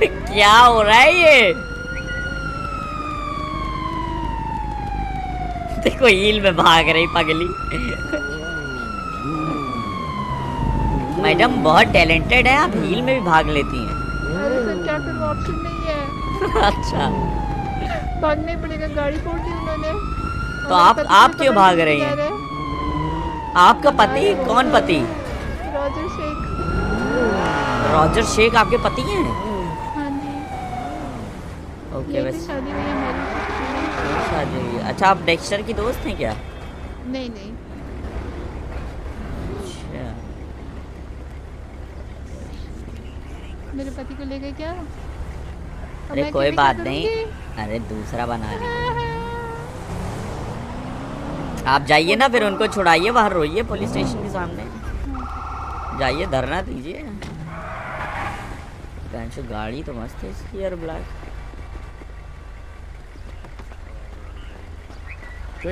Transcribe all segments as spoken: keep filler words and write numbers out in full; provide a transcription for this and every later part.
पे क्या हो रहा है ये? देखो हील में भाग रही पगली। मैडम बहुत टैलेंटेड है, आप हील में भी भाग लेती हैं। अरे सर क्या करूं, ऑप्शन नहीं है। अच्छा भागने पड़ेगा, गाड़ी फोड़ दी उन्होंने। तो आप आप क्यों भाग रही हैं? आपका पति कौन? पति रॉजर शेख। रॉजर शेख आपके पति हैं? हाँ जी। ओके वैसे शादी हुई है मेरी। शादी हुई। अच्छा आप डेक्स्टर की दोस्त हैं क्या? नहीं नहीं। अच्छा मेरे पति को ले गए क्या? अरे कोई बात नहीं, अरे दूसरा बना रही। आप जाइए ना फिर, उनको छुड़ाइए, बाहर रोइए पुलिस स्टेशन के सामने जाइए, धरना दीजिए। गाड़ी तो मस्त है इसकी यार, ब्लैक।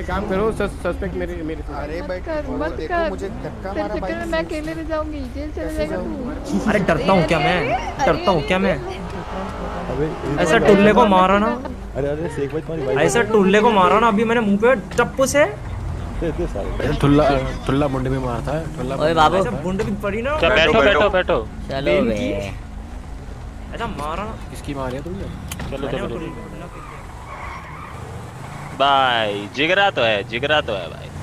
काम करो सस्पेक्ट मेरे मेरे अरे देखो मुझे धक्का मारा भाई, मैं अकेले में जाऊंगी, जेल चले जाएगा तू। अरे डरता हूँ क्या मैं? डरता हूँ क्या मैं? ऐसा टुल्ले को मारा ना, अरे अरे शेख भाई तुम्हारी भाई, ऐसा टुल्ले को मारा ना अभी मैंने मुंह पे चप्पू से। ठुल्ला ठुल्ला मुंडे में मारता है ठुल्ला। ओए बाबू मुंडे पे पड़ी ना। बैठो बैठो बैठो। चलो बे ऐसा मारा किसकी मारी है तुमने? चलो चलो बाय। जिगरा तो है, जिगरा तो है भाई।